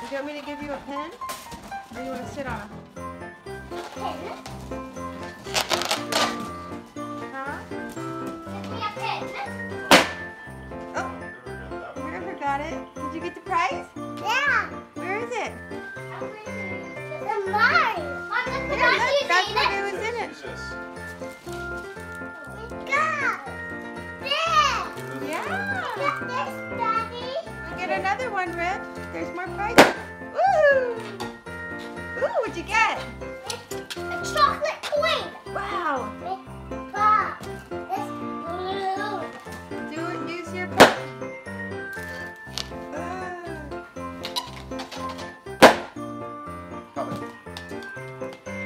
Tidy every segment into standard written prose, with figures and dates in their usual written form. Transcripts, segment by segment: Do you want me to give you a pen? Or you want to sit on it? Huh? Give me a pen. Oh, River got it. Did you get the prize? Yeah. Where is it? It's mine. Mom, look what was in it. Look out. There. Yeah. Got this, Daddy. I'll get another one, Rip. There's more prizes. Woo! Ooh, what'd you get? A chocolate coin. Wow. It's blue. Do it, use your pen.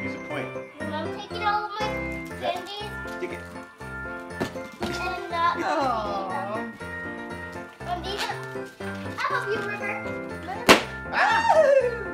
Use a coin. And Mom, take it all of my candies. Take it. And oh. These are. I love you, River. Ah!